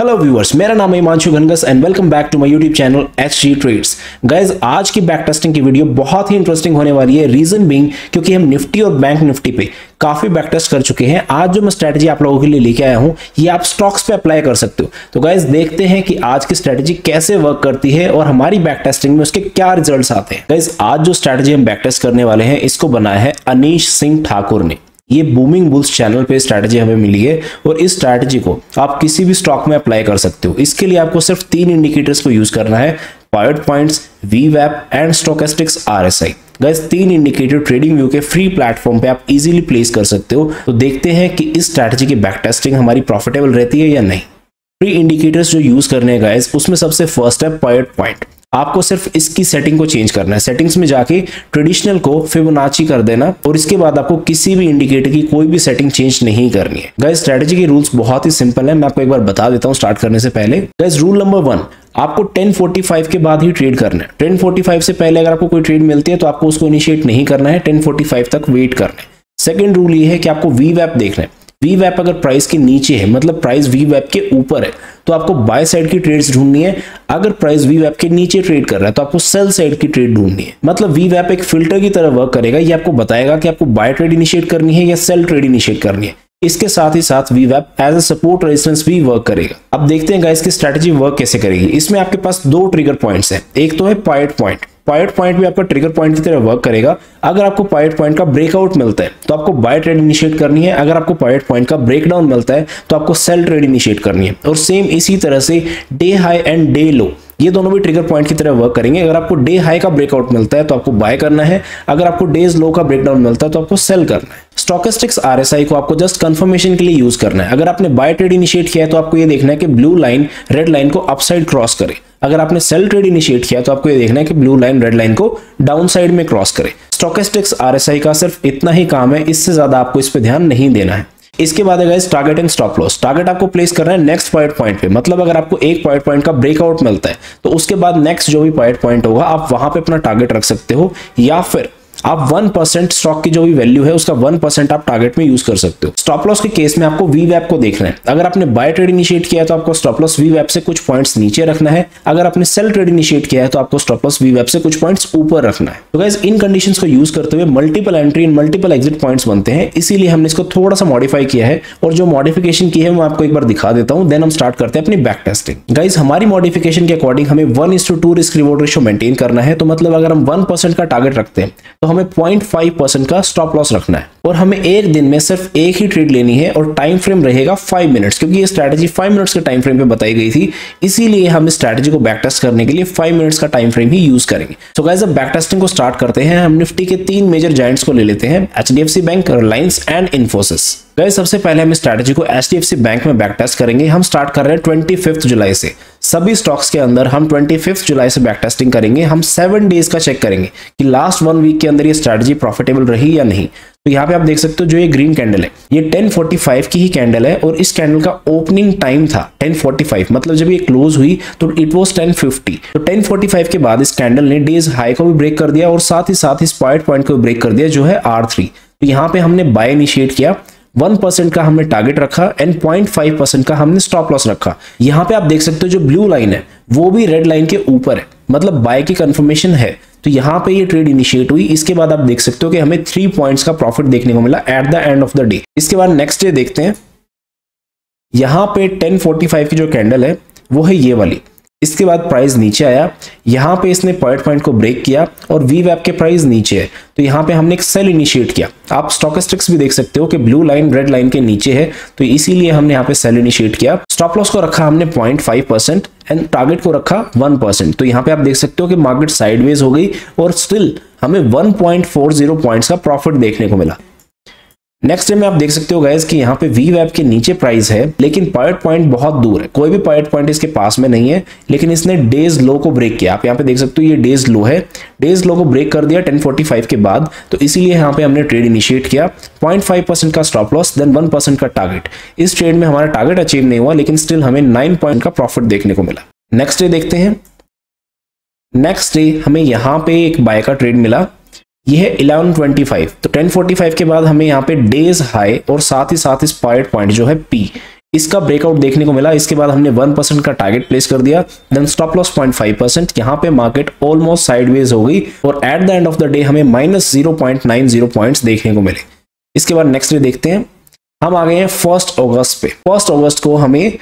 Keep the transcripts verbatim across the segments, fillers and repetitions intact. Hello viewers, मेरा नाम है Himanshu Ghangas and welcome back to my YouTube channel HD trades. Guys, आज की बैक टेस्टिंग की वीडियो बहुत ही इंटरेस्टिंग होने वाली है। रीजन बीइंग क्योंकि हम निफ्टी और बैंक निफ्टी पे काफी बैक टेस्ट कर चुके हैं। आज जो मैं स्ट्रेटजी आप लोगों के लिए लेके आया हूं ये आप स्टॉक्स पे अप्लाई कर सकते हो। तो गाइज देखते हैं कि आज की स्ट्रेटजी कैसे वर्क करती है और हमारी बैक टेस्टिंग में उसके क्या रिजल्ट आते हैं। गाइज, आज जो स्ट्रेटजी हम बैक टेस्ट करने वाले हैं इसको बनाया है अनीश सिंह ठाकुर ने। ये बूमिंग बुल्स चैनल पे स्ट्रैटेजी हमें मिली है और इस स्ट्रैटेजी को आप किसी भी स्टॉक में अप्लाई कर सकते हो। इसके लिए आपको सिर्फ तीन इंडिकेटर्स को यूज करना है, पाइवट पॉइंट्स, वीवैप एंड स्टोकेस्टिक्स आरएसआई। गाइस, तीन इंडिकेटर ट्रेडिंग व्यू के फ्री प्लेटफॉर्म पे आप इजीली प्लेस कर सकते हो। तो देखते हैं कि इस स्ट्रैटेजी की बैक टेस्टिंग हमारी प्रॉफिटेबल रहती है या नहीं। फ्री इंडिकेटर्स जो यूज करने हैं गाइस, उसमें सबसे फर्स्ट है पाइवट पॉइंट। आपको सिर्फ इसकी सेटिंग को चेंज करना है। सेटिंग्स में जाके ट्रेडिशनल को फिबोनाची कर देना और इसके बाद आपको किसी भी इंडिकेटर की कोई भी सेटिंग चेंज नहीं करनी है। गाइस, स्ट्रेटजी के रूल्स बहुत ही सिंपल है, मैं आपको एक बार बता देता हूं स्टार्ट करने से पहले। गाइस, रूल नंबर वन, आपको टेन फोर्टी फाइव के बाद ही ट्रेड करना है। टेन फोर्टी फाइव से पहले अगर आपको कोई ट्रेड मिलती है तो आपको उसको इनिशिएट नहीं करना है, टेन फोर्टी फाइव तक वेट करना है। सेकेंड रूल ये है कि आपको वीवैप देखना है। वीवैप अगर प्राइस के नीचे है, मतलब प्राइस वीवैप के ऊपर है, तो आपको बाय साइड की ट्रेड्स ढूंढनी है। अगर प्राइस वीवैप के नीचे ट्रेड कर रहा है तो आपको सेल साइड की ट्रेड ढूंढनी है। मतलब वीवैप एक फिल्टर की तरह वर्क करेगा, ये आपको बताएगा कि आपको बाय ट्रेड इनिशिएट करनी है या सेल ट्रेड इनिशिएट करनी है। इसके साथ ही साथ वीवैप एज अ सपोर्ट रेजिस्टेंस भी वर्क करेगा। अब देखते हैं गाइस की स्ट्रेटजी वर्क कैसे करेगी। इसमें आपके पास दो ट्रिगर पॉइंट्स हैं, एक तो है पाइवट पॉइंट। पाइवट पॉइंट भी आपका ट्रिगर पॉइंट की तरह वर्क करेगा। अगर आपको पाइवट पॉइंट का ब्रेकआउट मिलता है तो आपको बाय ट्रेड इनिशिएट करनी है। अगर आपको पाइवट पॉइंट का ब्रेकडाउन मिलता है तो आपको सेल ट्रेड इनिशिएट करनी है। और सेम इसी तरह से day high and day low, ये दोनों भी ट्रिगर पॉइंट की तरह वर्क करेंगे। अगर आपको डे हाई का ब्रेकआउट मिलता है तो आपको बाय करना है, अगर आपको डेज लो का ब्रेकडाउन मिलता है तो आपको सेल करना है। स्टॉकेस्टिक्स आरएसआई को आपको जस्ट कंफर्मेशन के लिए यूज करना है। अगर आपने बाय ट्रेड इनिशिएट किया है तो आपको ये देखना है कि ब्लू लाइन रेड लाइन को अपसाइड क्रॉस करे। अगर आपने सेल ट्रेड इनिशिएट किया तो आपको ये देखना है कि ब्लू लाइन रेड लाइन को डाउन साइड में क्रॉस करे। स्टॉकेस्टिक्स आरएसआई का सिर्फ इतना ही काम है, इससे ज्यादा आपको इस पर ध्यान नहीं देना है। इसके बाद है guys target and stop loss. Target आपको प्लेस करना है नेक्स्ट पाइवट पॉइंट पे। मतलब अगर आपको एक पाइवट पॉइंट का ब्रेकआउट मिलता है तो उसके बाद नेक्स्ट जो भी पाइवट पॉइंट होगा आप वहां पे अपना टारगेट रख सकते हो, या फिर आप वन परसेंट स्टॉक की जो भी वैल्यू है उसका वन परसेंट आप टारगेट में यूज कर सकते हो। स्टॉप लॉस के केस में आपको वीवैप को देखना है। अगर आपने बाय ट्रेड इनिशिएट किया है तो आपको स्टॉप लॉस वीवैप से कुछ पॉइंट्स नीचे रखना है। अगर आपने सेल ट्रेड इनिशिएट किया है तो आपको स्टॉप लॉस वीवैप से कुछ पॉइंट्स ऊपर रखना है। तो गाइस, इन कंडीशंस को यूज करते हुए multiple entry and multiple exit points बनते हैं, इसीलिए हमने इसको थोड़ा सा मॉडिफाई किया है। और जो मॉडिफिकेशन की है मैं आपको एक बार दिखा देता हूँ, देन हम स्टार्ट करते हैं अपनी बैक टेस्टिंग। गाइस, हमारी मॉडिफिकेशन के अकॉर्डिंग हमें one is to two risk reward ratio maintain करना है। तो मतलब अगर हम वन परसेंट का टारगेट रखते हैं तो हमें पॉइंट फाइव परसेंट का स्टॉप लॉस रखना है और हमें एक दिन में सिर्फ एक ही ट्रेड लेनी है और टाइम फ्रेम रहेगा फाइव मिनट्स, क्योंकि ये स्ट्रैटेजी फाइव मिनट्स के टाइम फ्रेम पे बताई गई थी, इसीलिए हम इस स्ट्रैटेजी को बैक टेस्ट करने के लिए फाइव मिनट्स का टाइम फ्रेम ही यूज करेंगे। सो गाइस, अब बैक टेस्टिंग को स्टार्ट करते हैं। हम निफ्टी के तीन मेजर जायंट्स को ले लेते हैं, HDFC bank, Reliance and Infosys. Guys, सबसे पहले हम इस स्ट्रैटेजी को एचडीएफसी बैंक में बैक टेस्ट करेंगे। हम स्टार्ट कर रहे हैं ट्वेंटी फिफ्थ जुलाई से। सभी स्टॉक्स के अंदर हम ट्वेंटी फिफ्थ जुलाई से बैक टेस्टिंग करेंगे। हम सेवन डेज का चेक करेंगे कि लास्ट वन वीक के अंदर ये स्ट्रैटेजी प्रॉफिटेबल रही या नहीं। तो यहाँ पे आप देख सकते हो जो ये ग्रीन कैंडल है ये टेन फोर्टी फाइव की ही कैंडल है और इस कैंडल का ओपनिंग टाइम था टेन फोर्टी फाइव। मतलब जब ये क्लोज हुई तो इट वाज टेन फिफ्टी। तो टेन फोर्टी फाइव के बाद इस कैंडल ने डेज हाई को भी ब्रेक कर दिया और साथ ही साथ इस पाइवट पॉइंट को भी ब्रेक कर दिया जो है आर थ्री। तो यहाँ पे हमने बाय इनिशिएट किया, वन परसेंट का हमने टारगेट रखा एंड पॉइंट फाइव परसेंट का हमने स्टॉप लॉस रखा। यहाँ पे आप देख सकते हो जो ब्लू लाइन है वो भी रेड लाइन के ऊपर है, मतलब बाय की कंफर्मेशन है। तो यहाँ पे ये ट्रेड इनिशिएट हुई। इसके बाद आप देख सकते हो कि हमें थ्री पॉइंट्स का प्रॉफिट देखने को मिला at the end of the day. इसके बाद नेक्स्ट डे देखते हैं। यहाँ पे टेन फोर्टी फाइव की जो कैंडल है वो है ये वाली। इसके बाद प्राइस नीचे आया, यहाँ पे इसने पाइवट पॉइंट को ब्रेक किया और वीवैप के प्राइस नीचे है तो यहाँ पे हमने एक सेल इनिशिएट किया। आप स्टॉकेस्टिक्स भी देख सकते हो कि ब्लू लाइन रेड लाइन के नीचे है तो इसीलिए हमने यहाँ पे सेल इनिशिएट किया। स्टॉप लॉस को रखा हमने point five percent and target को रखा वन परसेंट। तो यहाँ पे आप देख सकते हो कि मार्केट साइडवेज हो गई और स्टिल हमें one point four zero points का प्रॉफिट देखने को मिला। नेक्स्ट डे में आप देख सकते हो गाइस कि यहाँ पे वीवैप के नीचे प्राइस है लेकिन पाइवट पॉइंट बहुत दूर है, कोई भी पाइवट पॉइंट इसके पास में नहीं है, लेकिन इसने डेज लो को ब्रेक किया। आप यहाँ पे देख सकते हो ये डेज लो है, डेज लो को ब्रेक कर दिया टेन फोर्टी फाइव के बाद। तो इसीलिए यहाँ पे हमने ट्रेड इनिशिएट किया, पॉइंट फाइव परसेंट का stop loss then one percent का टारगेट। इस ट्रेड में हमारा टारगेट अचीव नहीं हुआ लेकिन स्टिल हमें नाइन पॉइंट का प्रॉफिट देखने को मिला। नेक्स्ट डे देखते हैं। नेक्स्ट डे हमें यहाँ पे एक बाय का ट्रेड मिला, यह है इलेवन ट्वेंटी फाइव। तो टेन फोर्टी फाइव के बाद हमें यहाँ पे डेज हाई और साथ ही साथ इस पाइवट पॉइंट जो है पी, इसका ब्रेकआउट देखने को मिला। इसके बाद हमने वन परसेंट का टारगेट प्लेस कर दिया, then stop loss point five percent. यहाँ पे मार्केट ऑलमोस्ट साइडवेज हो गई और at the end of the day हमें minus zero point nine zero points देखने को मिले। इसके बाद नेक्स्ट डे देखते हैं, हम आ गए हैं फर्स्ट अगस्त पे। फर्स्ट अगस्त को हमें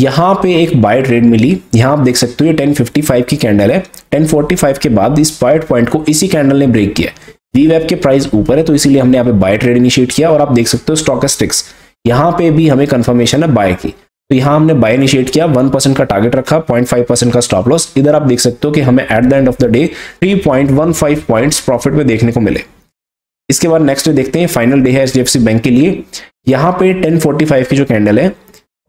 यहाँ पे एक बाय ट्रेड मिली। यहाँ आप देख सकते हो ये टेन फिफ्टी फाइव की कैंडल है। टेन फोर्टी फाइव के बाद इस पार्ट पॉइंट को इसी कैंडल ने ब्रेक किया। वीवैप के प्राइस ऊपर है तो इसीलिए हमने यहाँ पे बाय ट्रेड इनिशिएट किया और आप देख सकते हो स्टॉकस्टिक्स यहाँ पे भी हमें कंफर्मेशन है बाय की, तो यहाँ हमने बाय इनिशिएट किया। वन परसेंट का टारगेट रखा, पॉइंट फाइव परसेंट का स्टॉप लॉस। इधर आप देख सकते हो कि हमें at the end of the day three point one five points profit में देखने को मिले। इसके बाद नेक्स्ट डे देखते हैं, फाइनल डे है H D F C bank के लिए। यहाँ पे टेन फोर्टी फाइव की जो कैंडल है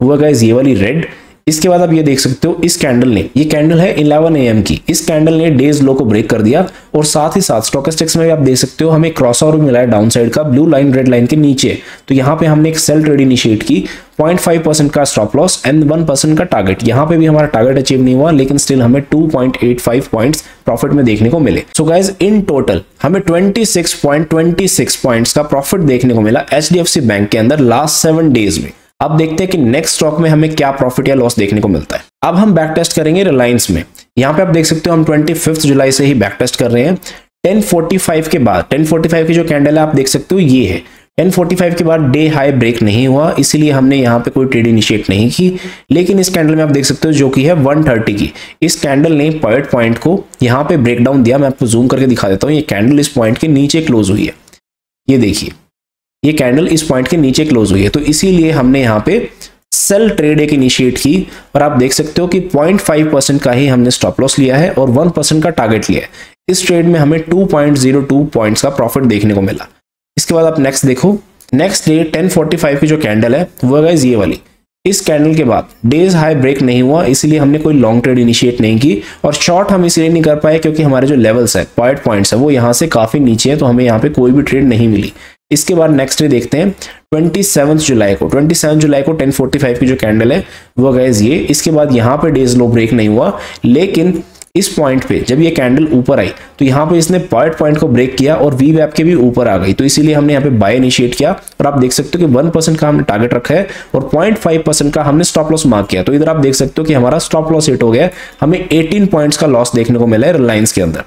वो गाइस ये वाली रेड। इसके बाद आप ये देख सकते हो इस कैंडल ने, ये कैंडल है इलेवन ए एम की, इस कैंडल ने डेज लो को ब्रेक कर दिया और साथ ही साथ स्टॉकस्टिक्स में भी आप देख सकते हो हमें क्रॉस ओवर मिला है डाउन साइड का, ब्लू लाइन रेड लाइन के नीचे। तो यहाँ पे हमने एक सेल ट्रेड इनिशिएट की, पॉइंट फाइव परसेंट का stop loss and one percent का टारगेट। यहाँ पे भी हमारा टारगेट अचीव नहीं हुआ, लेकिन स्टिल हमें two point eight five points profit में देखने को मिले। सो गाइस इन टोटल हमें twenty six point two six points का प्रॉफिट देखने को मिला एचडीएफसी बैंक के अंदर लास्ट सेवन डेज में। अब देखते हैं कि नेक्स्ट स्टॉक में हमें क्या प्रॉफिट या लॉस देखने को मिलता है। अब हम बैक टेस्ट करेंगे रिलायंस में। यहाँ पे आप देख सकते हो हम ट्वेंटी फिफ्थ जुलाई से ही बैक टेस्ट कर रहे हैं। टेन फोर्टी फाइव के बाद, टेन फोर्टी फाइव की जो कैंडल है आप देख सकते हो ये है। टेन फोर्टी फाइव के बाद डे हाई ब्रेक नहीं हुआ, इसीलिए हमने यहाँ पे कोई ट्रेड इनिशिएट नहीं की। लेकिन इस कैंडल में आप देख सकते हो जो कि है वन थर्टी की, इस कैंडल ने पायरेट पॉइंट को यहाँ पे ब्रेकडाउन दिया। मैं आपको जूम करके दिखा देता हूँ, ये कैंडल इस पॉइंट के नीचे क्लोज हुई है। ये देखिए ये कैंडल इस पॉइंट के नीचे क्लोज हुई है, तो इसीलिए हमने यहाँ पे सेल ट्रेड एक इनिशिएट की और आप देख सकते हो कि पॉइंट फाइव परसेंट का ही हमने स्टॉप लॉस लिया है और वन परसेंट का टारगेट लिया है। इस ट्रेड में हमें two point zero two points का प्रॉफिट देखने को मिला। इसके बाद आप नेक्स्ट देखो, next day ten forty five की जो कैंडल है वो गाइस ये वाली। इस कैंडल के बाद डेज हाई ब्रेक नहीं हुआ, इसलिए हमने कोई लॉन्ग ट्रेड इनिशिएट नहीं की और शॉर्ट हम इसलिए नहीं कर पाए क्योंकि हमारे जो लेवल्स है पायरेट पॉइंट्स है वो यहाँ से काफी नीचे है, तो हमें यहाँ पे कोई भी ट्रेड नहीं मिली। इसके बाद नेक्स्ट डे देखते हैं ट्वेंटी सेवन्थ जुलाई को। ट्वेंटी सेवन्थ जुलाई को टेन फोर्टी फाइव की जो कैंडल है वो गाइस ये। इसके बाद यहाँ पे डेज लो ब्रेक नहीं हुआ, लेकिन इस पॉइंट पे जब ये कैंडल ऊपर आई तो यहाँ पे इसने पार्ट पॉइंट को ब्रेक किया और वीवैप के भी ऊपर आ गई, तो इसीलिए हमने यहाँ पे बाय इनिशिएट किया और आप देख सकते हो कि वन परसेंट का हमने टारगेट रखा है और पॉइंट फाइव परसेंट का हमने स्टॉप लॉस मार्क किया। तो इधर आप देख सकते हो कि हमारा स्टॉप लॉस हिट हो गया, हमें एटीन पॉइंट्स का लॉस देखने को मिला है रिलायंस के अंदर।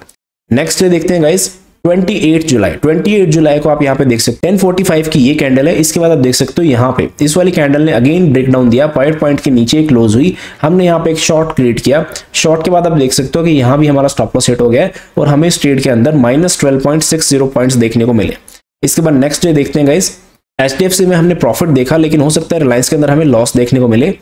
नेक्स्ट डे देखते हैं guys twenty eight July. Twenty eight July को आप यहाँ पे देख सकते हैं टेन फोर्टी फाइव की ये कैंडल है। इसके बाद आप देख सकते हो यहाँ पे इस वाली कैंडल ने अगेन ब्रेकडाउन दिया, पायरेट पॉइंट के नीचे क्लोज हुई, हमने यहाँ पे एक शॉर्ट क्रिएट किया। शॉर्ट के बाद आप देख सकते हो कि यहाँ भी हमारा स्टॉप लॉस सेट हो गया और हमें इस ट्रेड के अंदर minus twelve point six zero points देखने को मिले। इसके बाद नेक्स्ट डे देखते हैं गाइस, एचडीएफसी में हमने प्रॉफिट देखा, लेकिन हो सकता है रिलायंस के अंदर हमें लॉस देखने को मिले।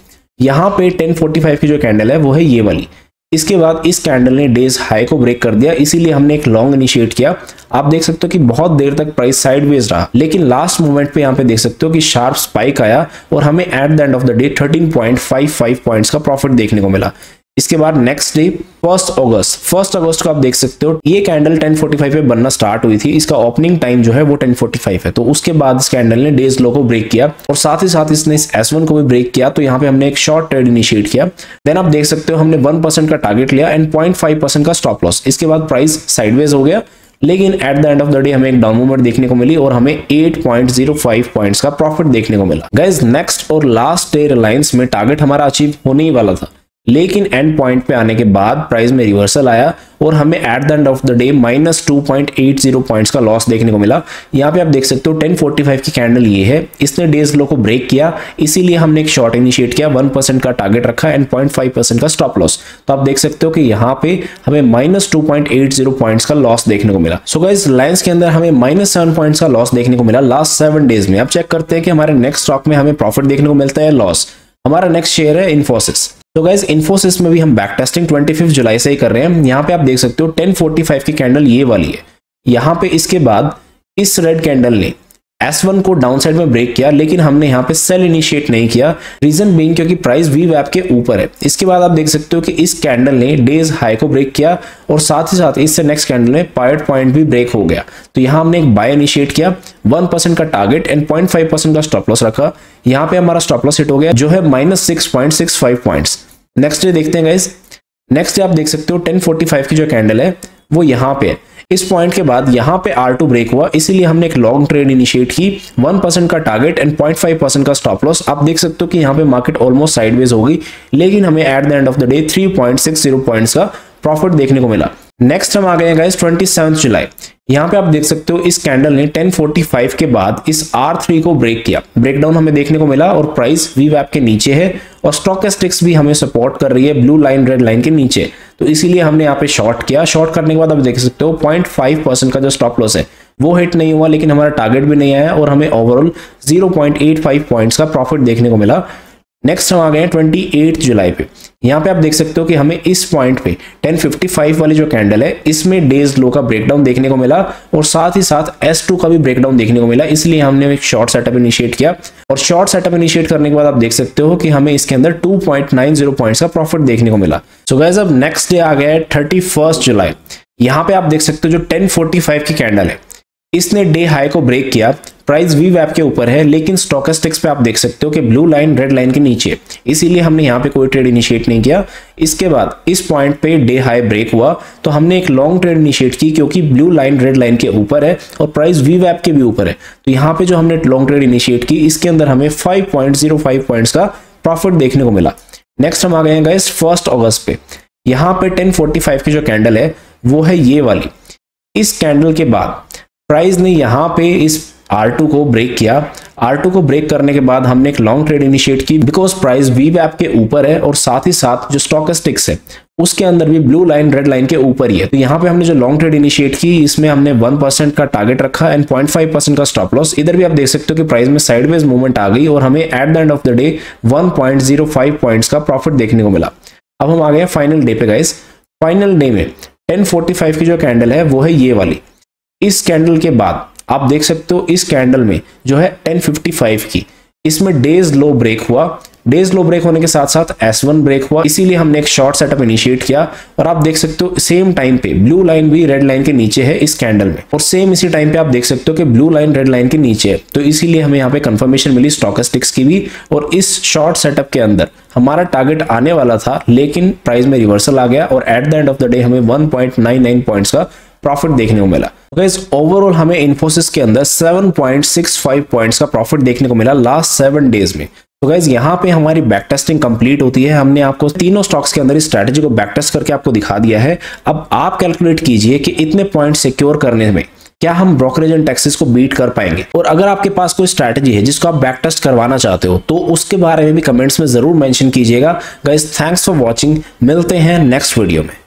यहाँ पे टेन फोर्टी फाइव की जो कैंडल है वो है ये वाली। इसके बाद इस कैंडल ने डेज हाई को ब्रेक कर दिया, इसीलिए हमने एक लॉन्ग इनिशिएट किया। आप देख सकते हो कि बहुत देर तक प्राइस साइडवेज रहा, लेकिन लास्ट मोमेंट पे यहाँ पे देख सकते हो कि शार्प स्पाइक आया और हमें at the end of the day thirteen point five five points का प्रॉफिट देखने को मिला। इसके बाद next day first August. First August को आप देख सकते हो ये कैंडल टेन फोर्टी फाइव पे बनना स्टार्ट हुई थी, इसका ओपनिंग टाइम जो है वो टेन फोर्टी फाइव है। तो उसके बाद इस कैंडल ने डेज लो को ब्रेक किया और साथ ही साथ इसने इस एस वन को भी ब्रेक किया, तो यहाँ पे हमने एक शॉर्ट ट्रेड इनिशिएट किया। देन आप देख सकते हो हमने वन परसेंट का टारगेट लिया एंड पॉइंट फाइव परसेंट का स्टॉप लॉस। इसके बाद प्राइस साइडवेज हो गया, लेकिन at the end of the day हमें एक डाउन मूवमेंट देखने को मिली और हमें eight point zero five points का प्रॉफिट देखने को मिला। गाइस नेक्स्ट और लास्ट डे रिलायंस में टारगेट हमारा अचीव होने ही वाला था, लेकिन एंड पॉइंट पे आने के बाद प्राइस में रिवर्सल आया और हमें at the end of the day minus two point eight zero points का लॉस देखने को मिला। यहाँ पे आप देख सकते हो टेन फोर्टी फाइव की कैंडल ये है, इसने डेज लो को ब्रेक किया, इसीलिए हमने एक शॉर्ट इनिशिएट किया। वन परसेंट का टारगेट रखा एंड पॉइंट फाइव परसेंट का स्टॉप लॉस। तो आप देख सकते हो कि यहाँ पे हमें minus two point eight zero points का लॉस देखने को मिला। सो गाइस रिलायंस के अंदर हमें माइनस सेवन पॉइंट्स का लॉस देखने को मिला लास्ट सेवन डेज में। आप चेक करते हैं कि हमारे नेक्स्ट स्टॉक में हमें प्रॉफिट देखने को मिलता है लॉस। हमारा नेक्स्ट शेयर है इन्फोसिस। तो गाइस इन्फोसिस में भी हम बैक टेस्टिंग ट्वेंटी फिफ्थ जुलाई से ही कर रहे हैं। यहाँ पे आप देख सकते हो टेन फोर्टी फाइव की कैंडल ये वाली है। यहाँ पे इसके बाद इस रेड कैंडल ने एस वन को डाउनसाइड में ब्रेक किया, लेकिन हमने यहाँ पे सेल इनिशिएट नहीं किया, रीजन बीइंग क्योंकि प्राइस वीवैप के ऊपर है। इसके बाद आप देख सकते हो कि इस कैंडल ने डेज हाई को ब्रेक किया और साथ ही साथ इससे नेक्स्ट कैंडल में पायरेट पॉइंट भी ब्रेक हो गया, तो यहाँ हमने एक बाय इनिशिएट किया। वन परसेंट का target and point five percent का स्टॉप लॉस रखा। यहाँ पे हमारा स्टॉप लॉस हिट हो गया जो है minus six point six five points. Next day देखते हैं गाइस। नेक्स्ट डे आप देख सकते हो टेन फोर्टी फाइव की जो कैंडल है वो यहाँ पे है। इस पॉइंट के बाद यहाँ पे आर टू ब्रेक हुआ, इसीलिए हमने एक लॉन्ग ट्रेड इनिशिएट की, वन परसेंट का target and point five percent का स्टॉप लॉस। आप देख सकते हो कि यहाँ पे मार्केट ऑलमोस्ट साइडवेज हो गई, लेकिन हमें at the end of the day three point six zero points का प्रॉफिट देखने को मिला। नेक्स्ट हम आ गए हैं गाइस ट्वेंटी सेवंथ जुलाई। यहाँ पे आप देख सकते हो इस कैंडल ने टेन फोर्टी फाइव के बाद इस आर थ्री को ब्रेक किया, ब्रेकडाउन हमें देखने को मिला और प्राइस वीवैप के नीचे है और स्टॉकस्टिक्स भी हमें सपोर्ट कर रही है ब्लू लाइन रेड लाइन के नीचे, तो इसीलिए हमने यहाँ पे शॉर्ट किया। शॉर्ट करने के बाद आप देख सकते हो पॉइंट फाइव परसेंट का जो स्टॉप लॉस है वो हिट नहीं हुआ, लेकिन हमारा टारगेट भी नहीं आया और हमें overall zero point eight five points का प्रॉफिट देखने को मिला। नेक्स्ट हम आ गए हैं ट्वेंटी एट जुलाई पे। यहाँ पे आप देख सकते हो कि हमें इस पॉइंट पे टेन फिफ्टी फाइव वाली जो कैंडल है इसमें डेज लो का ब्रेकडाउन देखने को मिला और साथ ही साथ एस टू का भी ब्रेकडाउन देखने को मिला, इसलिए हमने एक शॉर्ट सेटअप इनिशिएट किया और शॉर्ट सेटअप इनिशिएट करने के बाद आप देख सकते हो कि हमें इसके अंदर two point nine zero points का प्रॉफिट देखने को मिला। सो गाइस अब नेक्स्ट डे आ गया है थर्टी फर्स्ट जुलाई। यहाँ पे आप देख सकते हो जो टेन फोर्टी फाइव की कैंडल है इसने डे हाई को ब्रेक किया, प्राइस वीवैप के ऊपर है लेकिन स्टॉकस्टिक्स पे आप देख सकते हो कि ब्लू लाइन रेड लाइन के नीचे, इसीलिए हमने यहाँ पे कोई ट्रेड इनिशिएट नहीं किया। इसके बाद इस पॉइंट पे डे हाई ब्रेक हुआ तो हमने एक लॉन्ग ट्रेड इनिशिएट की क्योंकि ब्लू लाइन रेड लाइन के ऊपर है और प्राइस वीवैप के भी ऊपर है, तो यहाँ पे जो हमने लॉन्ग ट्रेड इनिशिएट की इसके अंदर हमें five point zero five points का प्रॉफिट देखने को मिला। नेक्स्ट हम आ गए हैं गाइस फर्स्ट अगस्त पे। यहाँ पे टेन फोर्टी फाइव की जो कैंडल है वो है ये वाली, इस कैंडल के बाद प्राइस ने यहाँ पे इस आर टू को ब्रेक किया। आर टू को ब्रेक करने के बाद हमने एक लॉन्ग ट्रेड इनिशिएट की बिकॉज प्राइस वीवैप के ऊपर है और साथ ही साथ जो स्टॉकस्टिक्स है उसके अंदर भी ब्लू लाइन रेड लाइन के ऊपर ही है, तो यहाँ पे हमने जो लॉन्ग ट्रेड इनिशिएट की इसमें हमने वन परसेंट का टारगेट रखा एंड पॉइंट फाइव परसेंट का स्टॉप लॉस। इधर भी आप देख सकते हो कि प्राइस में साइडवेज मूवमेंट आ गई और हमें at the end of the day one point zero five points का प्रॉफिट देखने को मिला। अब हम आ गए फाइनल डे पे गाइस। फाइनल डे में टेन फोर्टी फाइव की जो कैंडल है वो है ये वाली, इस कैंडल के बाद आप देख सकते हो इस कैंडल में जो है टेन फिफ्टी फाइव की इसमें डेज लो ब्रेक हुआ, डेज लो ब्रेक होने के साथ साथ एस वन ब्रेक हुआ, इसीलिए हमने एक शॉर्ट सेटअप इनिशिएट किया और आप देख सकते हो सेम टाइम पे ब्लू लाइन भी रेड लाइन के नीचे है इस कैंडल में और सेम इसी टाइम पे आप देख सकते हो कि ब्लू लाइन रेड लाइन के नीचे है, तो इसीलिए हमें यहाँ पे कंफर्मेशन मिली स्टॉकस्टिक्स की भी। और इस शॉर्ट सेटअप के अंदर हमारा टारगेट आने वाला था लेकिन प्राइस में रिवर्सल आ गया और at the end of the day हमें one point nine nine points का प्रॉफिट देखने को मिला। गाइस ओवरऑल हमें इन्फोसिस के अंदर seven point six five points का प्रॉफिट देखने को मिला लास्ट सेवन डेज में। तो गाइस यहाँ पे हमारी बैक टेस्टिंग कंप्लीट होती है, हमने आपको तीनों स्टॉक्स के अंदर स्ट्रैटेजी को बैक टेस्ट करके आपको दिखा दिया है। अब आप कैलकुलेट कीजिए कि इतने पॉइंट सिक्योर करने में क्या हम ब्रोकरेज एंड टैक्सेस को बीट कर पाएंगे, और अगर आपके पास कोई स्ट्रैटेजी है जिसको आप बैक टेस्ट करवाना चाहते हो तो उसके बारे में भी कमेंट्स में जरूर मेंशन कीजिएगा। गाइस थैंक्स फॉर वॉचिंग, मिलते हैं नेक्स्ट वीडियो में।